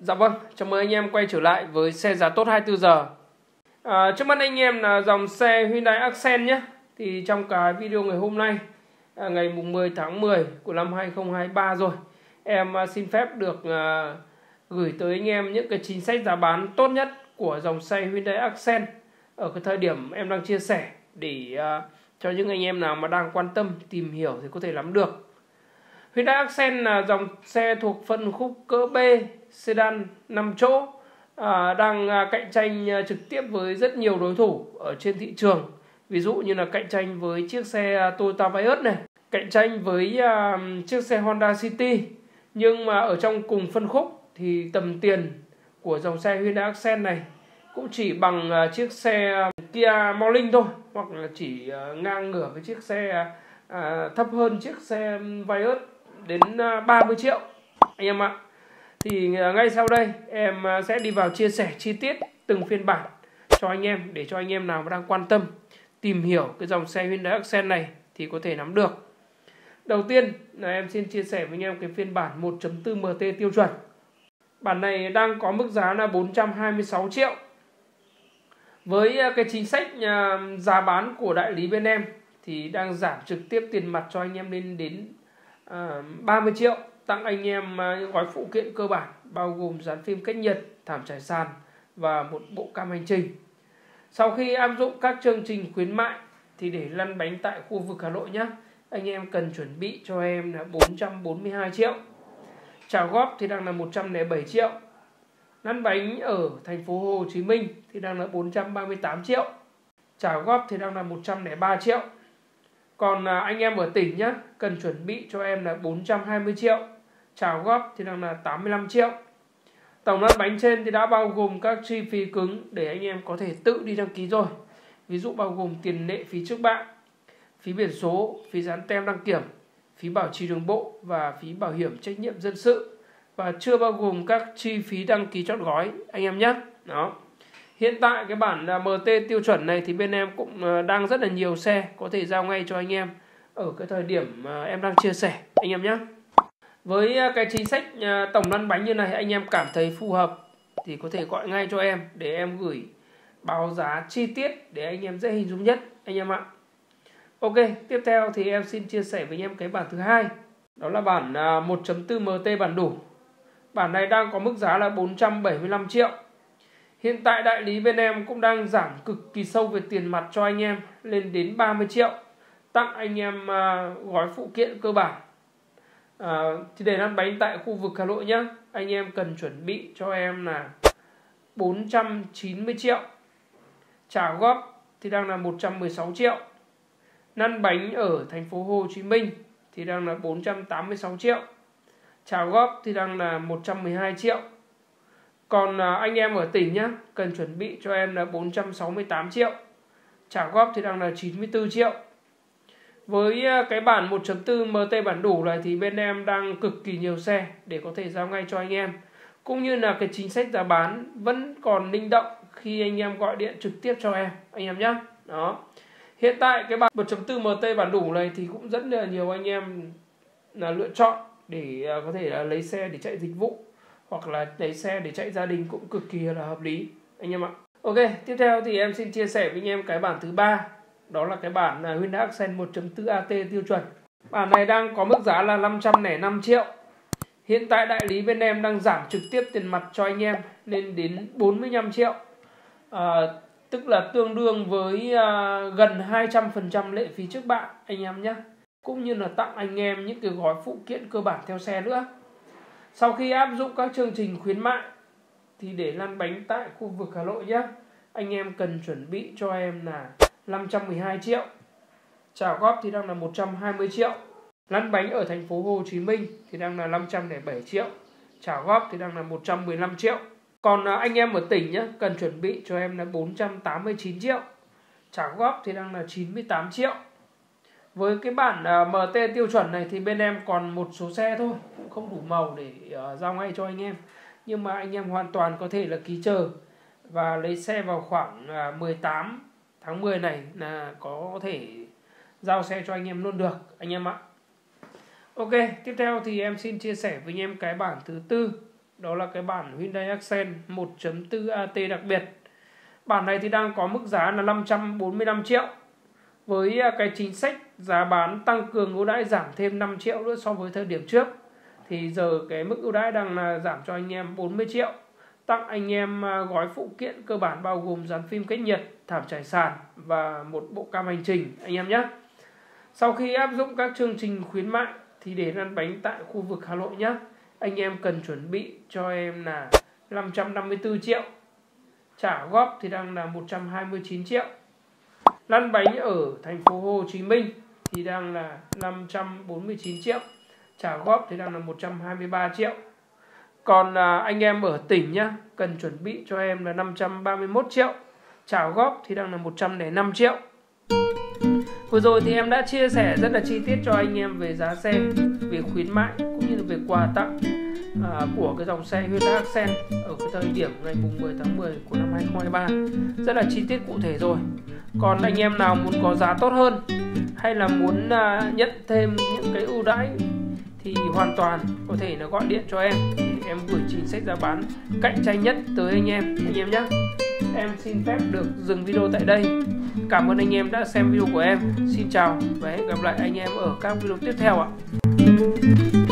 Dạ vâng, chào mừng anh em quay trở lại với xe giá tốt 24 giờ. Trước mắt anh em là dòng xe Hyundai Accent nhé. Thì trong cái video ngày hôm nay, ngày 10 tháng 10 của năm 2023 rồi, em xin phép được gửi tới anh em những cái chính sách giá bán tốt nhất của dòng xe Hyundai Accent ở cái thời điểm em đang chia sẻ, để cho những anh em nào mà đang quan tâm tìm hiểu thì có thể nắm được. Hyundai Accent là dòng xe thuộc phân khúc cỡ B, sedan 5 chỗ, đang cạnh tranh trực tiếp với rất nhiều đối thủ ở trên thị trường. Ví dụ như là cạnh tranh với chiếc xe Toyota Vios này, cạnh tranh với chiếc xe Honda City. Nhưng mà ở trong cùng phân khúc thì tầm tiền của dòng xe Hyundai Accent này cũng chỉ bằng chiếc xe Kia Morning thôi, hoặc là chỉ ngang ngửa với chiếc xe thấp hơn chiếc xe Vios đến 30 triệu anh em ạ. Thì ngay sau đây em sẽ đi vào chia sẻ chi tiết từng phiên bản cho anh em, để cho anh em nào mà đang quan tâm tìm hiểu cái dòng xe Hyundai Accent này thì có thể nắm được. Đầu tiên là em xin chia sẻ với anh em cái phiên bản 1.4 MT tiêu chuẩn. Bản này đang có mức giá là 426 triệu. Với cái chính sách giá bán của đại lý bên em thì đang giảm trực tiếp tiền mặt cho anh em lên đến 30 triệu, tặng anh em những gói phụ kiện cơ bản bao gồm dán phim cách nhiệt, thảm trải sàn và một bộ cam hành trình. Sau khi áp dụng các chương trình khuyến mại thì để lăn bánh tại khu vực Hà Nội nhé, anh em cần chuẩn bị cho em là 442 triệu. Trả góp thì đang là 107 triệu. Lăn bánh ở thành phố Hồ Chí Minh thì đang là 438 triệu. Trả góp thì đang là 103 triệu. Còn anh em ở tỉnh nhé, cần chuẩn bị cho em là 420 triệu. Trả góp thì đang là 85 triệu. Tổng lăn bánh trên thì đã bao gồm các chi phí cứng để anh em có thể tự đi đăng ký rồi. Ví dụ bao gồm tiền lệ phí trước bạ, phí biển số, phí dán tem đăng kiểm, phí bảo trì đường bộ và phí bảo hiểm trách nhiệm dân sự. Và chưa bao gồm các chi phí đăng ký chọn gói anh em nhé. Đó. Hiện tại cái bản MT tiêu chuẩn này thì bên em cũng đang rất là nhiều xe có thể giao ngay cho anh em ở cái thời điểm em đang chia sẻ anh em nhé. Với cái chính sách tổng lăn bánh như này anh em cảm thấy phù hợp thì có thể gọi ngay cho em để em gửi báo giá chi tiết để anh em dễ hình dung nhất anh em ạ. Ok, tiếp theo thì em xin chia sẻ với anh em cái bản thứ hai, đó là bản 1.4 MT bản đủ. Bản này đang có mức giá là 475 triệu. Hiện tại đại lý bên em cũng đang giảm cực kỳ sâu về tiền mặt cho anh em lên đến 30 triệu, tặng anh em gói phụ kiện cơ bản. Thì để lăn bánh tại khu vực Hà Nội nhé, anh em cần chuẩn bị cho em là 490 triệu. Trả góp thì đang là 116 triệu. Lăn bánh ở thành phố Hồ Chí Minh thì đang là 486 triệu. Trả góp thì đang là 112 triệu. Còn anh em ở tỉnh nhé, cần chuẩn bị cho em là 468 triệu. Trả góp thì đang là 94 triệu. Với cái bản 1.4 MT bản đủ này thì bên em đang cực kỳ nhiều xe để có thể giao ngay cho anh em. Cũng như là cái chính sách giá bán vẫn còn linh động khi anh em gọi điện trực tiếp cho em, anh em nhé. Đó. Hiện tại cái bản 1.4 MT bản đủ này thì cũng rất là nhiều anh em là lựa chọn để có thể là lấy xe để chạy dịch vụ, hoặc là lấy xe để chạy gia đình cũng cực kỳ là hợp lý anh em ạ. Ok, tiếp theo thì em xin chia sẻ với anh em cái bản thứ ba, đó là cái bản Hyundai Accent 1.4 AT tiêu chuẩn. Bản này đang có mức giá là 505 triệu. Hiện tại đại lý bên em đang giảm trực tiếp tiền mặt cho anh em lên đến 45 triệu. Tức là tương đương với gần 200% lệ phí trước bạ anh em nhé. Cũng như là tặng anh em những cái gói phụ kiện cơ bản theo xe nữa. Sau khi áp dụng các chương trình khuyến mại thì để lăn bánh tại khu vực Hà Nội nhé, anh em cần chuẩn bị cho em là 512 triệu. Trả góp thì đang là 120 triệu. Lăn bánh ở thành phố Hồ Chí Minh thì đang là 507 triệu. Trả góp thì đang là 115 triệu. Còn anh em ở tỉnh nhé, cần chuẩn bị cho em là 489 triệu. Trả góp thì đang là 98 triệu. Với cái bản MT tiêu chuẩn này thì bên em còn một số xe thôi, cũng không đủ màu để giao ngay cho anh em. Nhưng mà anh em hoàn toàn có thể là ký chờ và lấy xe vào khoảng 18 tháng 10 này là có thể giao xe cho anh em luôn được anh em ạ. Ok, tiếp theo thì em xin chia sẻ với anh em cái bản thứ tư, đó là cái bản Hyundai Accent 1.4 AT đặc biệt. Bản này thì đang có mức giá là 545 triệu với cái chính sách giá bán tăng cường ưu đãi giảm thêm 5 triệu nữa so với thời điểm trước. Thì giờ cái mức ưu đãi đang là giảm cho anh em 40 triệu, tặng anh em gói phụ kiện cơ bản bao gồm dán phim cách nhiệt, thảm trải sàn và một bộ cam hành trình anh em nhé. Sau khi áp dụng các chương trình khuyến mại thì để lăn bánh tại khu vực Hà Nội nhé, anh em cần chuẩn bị cho em là 554 triệu, trả góp thì đang là 129 triệu. Lăn bánh ở thành phố Hồ Chí Minh thì đang là 549 triệu, trả góp thì đang là 123 triệu. Còn anh em ở tỉnh nhá, cần chuẩn bị cho em là 531 triệu, trả góp thì đang là 105 triệu. Vừa rồi thì em đã chia sẻ rất là chi tiết cho anh em về giá xe, về khuyến mại cũng như là về quà tặng của cái dòng xe Hyundai Accent ở cái thời điểm ngày 10 tháng 10 của năm 2023. Rất là chi tiết cụ thể rồi. Còn anh em nào muốn có giá tốt hơn hay là muốn nhận thêm những cái ưu đãi thì hoàn toàn có thể là gọi điện cho em để em gửi chính sách giá bán cạnh tranh nhất tới anh em nhé. Em xin phép được dừng video tại đây. Cảm ơn anh em đã xem video của em. Xin chào và hẹn gặp lại anh em ở các video tiếp theo ạ.